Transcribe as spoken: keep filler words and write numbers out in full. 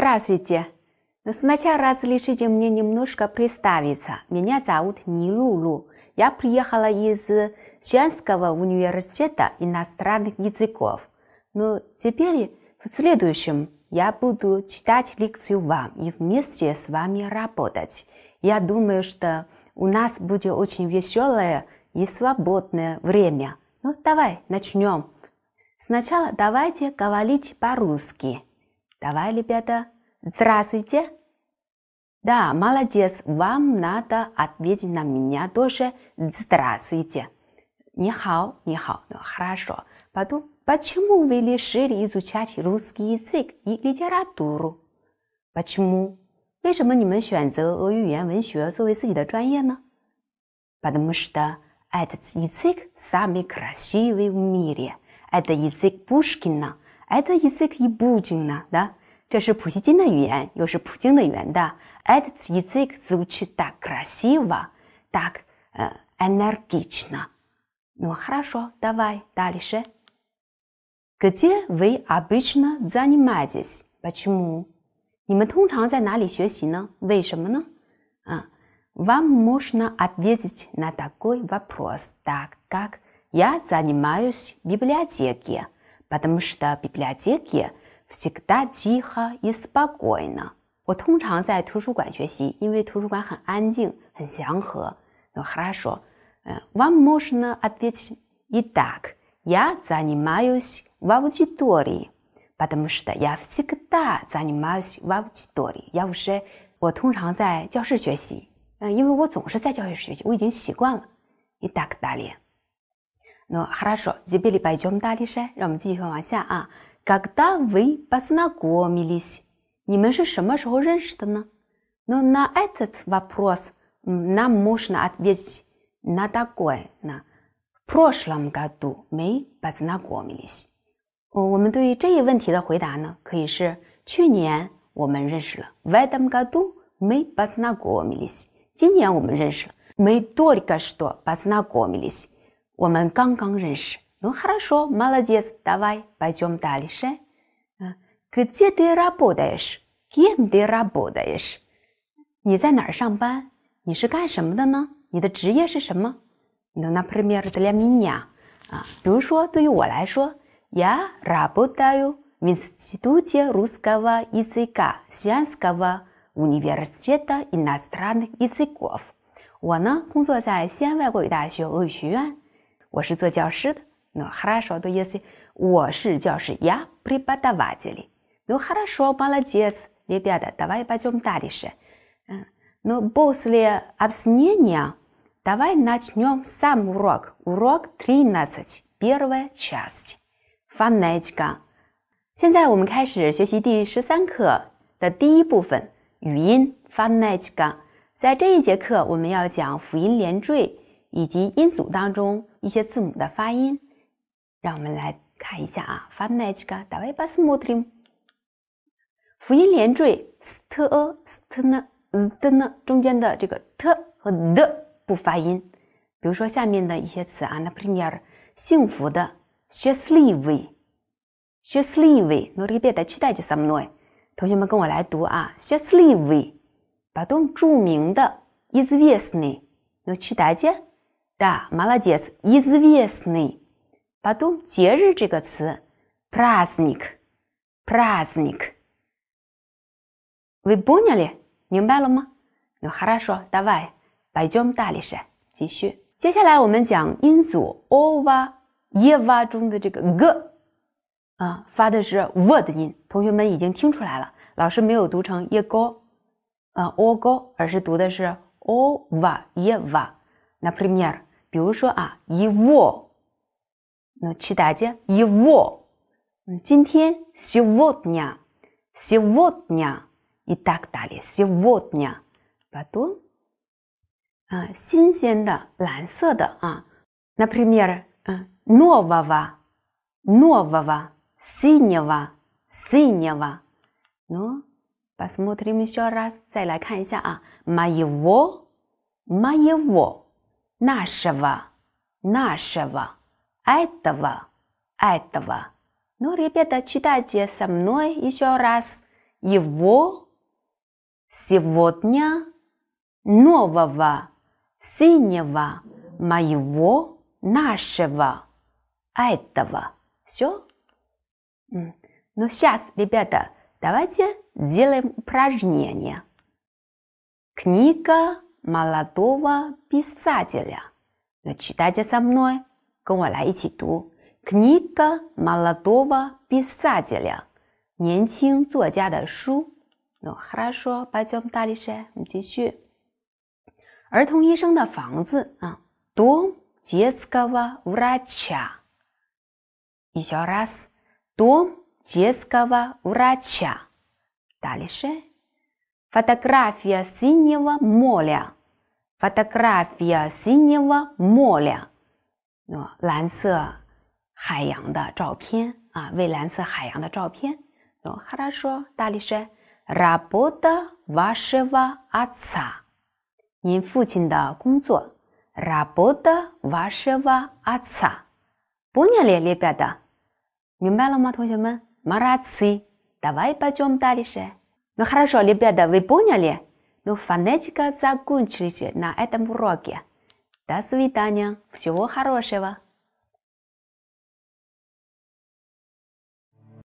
Здравствуйте! Сначала разрешите мне немножко представиться. Меня зовут Нилулу. Я приехала из Сианского университета иностранных языков. Но теперь, в следующем, я буду читать лекцию вам и вместе с вами работать. Я думаю, что у нас будет очень веселое и свободное время. Ну, давай начнем. Сначала давайте говорить по-русски. Давай, ребята. Здравствуйте. Да, молодец. Вам надо ответить на меня тоже. Здравствуйте. Нихао, нихао. Ну, хорошо. Потом, почему вы решили изучать русский язык и литературу? Почему? 为什么你们选择俄语言文学作为自己的专业呢? Потому что этот язык самый красивый в мире. Это язык Пушкина, это язык Пушкина, да? 这是普希金的语言, 又是普京的语言, да? Этот язык звучит так красиво, так э, энергично. Ну хорошо, давай дальше. Где вы обычно занимаетесь? Почему? 你们通常在哪里学习呢? 为什么呢? А, вам можно ответить на такой вопрос, так как я занимаюсь в библиотеке, потому что в библиотеке всегда тихо и спокойно. 我通常在图书馆学习, 因为图书馆很安静,很祥和. Ну хорошо. Вам можно ответить и так. Я занимаюсь в аудитории, потому что я всегда занимаюсь в аудитории. Я уже, 我通常在教室学习, 因为我总是在教室学习, 我已经习惯了. И так далее. Ну, хорошо, теперь пойдем дальше, 让我们继续往下啊. Когда вы познакомились? 你们是什么时候认识的呢? Ну, на этот вопрос нам можно ответить на такое. На. В прошлом году мы познакомились. 我们对于这一问题的回答呢，可以是去年我们认识了, в этом году мы познакомились. 今年我们认识了, мы только что познакомились. 我们刚刚认识. Ну хорошо, молодец, давай пойдем дальше. Где ты работаешь? Кем ты работаешь? 你在哪儿上班? 你是干什么的呢? 你的职业是什么? Ну, например, для меня. 比如说对于我来说, я работаю в Институте русского языка Сианского университета иностранных языков. 我呢工作在西安外国语大学俄语学院, 我是做教师的. Ну, хорошо, то если 我是教师, я преподаватель. Ну, хорошо, молодец, ребята, давай пойдем дальше. Но после объяснения давай начнем сам урок. Урок тринадцать, первая часть. Фонетика. 现在我们开始学习第十三课的第一部分语音Фонетика. 在这一节课我们要讲辅音连缀以及音组当中一些字母的发音. 让我们来看一下啊, фонетика. Давай посмотрим. 辅音连缀 ст-э, ст-н, з-д-н 中间的这个 т 和 д 不发音。比如说下面的一些词啊, например, 幸福的 счастливый, счастливый. Ну, ребята, читайте со мной. 同学们跟我来读啊, счастливый. Потом 著名的 известный. Ну, читайте. Да, молодец, известный. Потом 节日这个词 праздник, праздник. Вы поняли? 明白了吗? Ну, хорошо, давай, пойдем дальше, 继续. 接下来我们讲音组 ова, ева 中的这个 г, 啊, 发的是 в 的音, 同学们已经听出来了, 老师没有读成 его, 呃, ого, 而是读的是 ова, ева. Например, 比如说啊, его, ну, читайте, его. 今天 сегодня, сегодня, и так далее, сегодня. Потом 啊, 新鲜的, 蓝色的, 啊, например, 啊, нового, нового, синего, синего. Ну, посмотрим еще раз, 再来看一下啊, моего, моего, нашего, нашего, этого, этого. Ну, ребята, читайте со мной еще раз. его, сегодня, нового, синего, моего, нашего, этого. Все? Ну, сейчас, ребята, давайте сделаем упражнение. Книга молодого писателя. Читайте со мной. Книга молодого писателя. Ну, хорошо, пойдем дальше. Дом детского врача. Еще раз. Дом детского врача. Дальше. Фотография синего моря. Фотография синего моря. Ну, хорошо, дальше. Работа вашего отца. Работа вашего отца. Поняли, ребята? Молодцы. Давай пойдем дальше. Ну хорошо, ребята, вы поняли? Ну, фонетика закончилась на этом уроке. До свидания. Всего хорошего.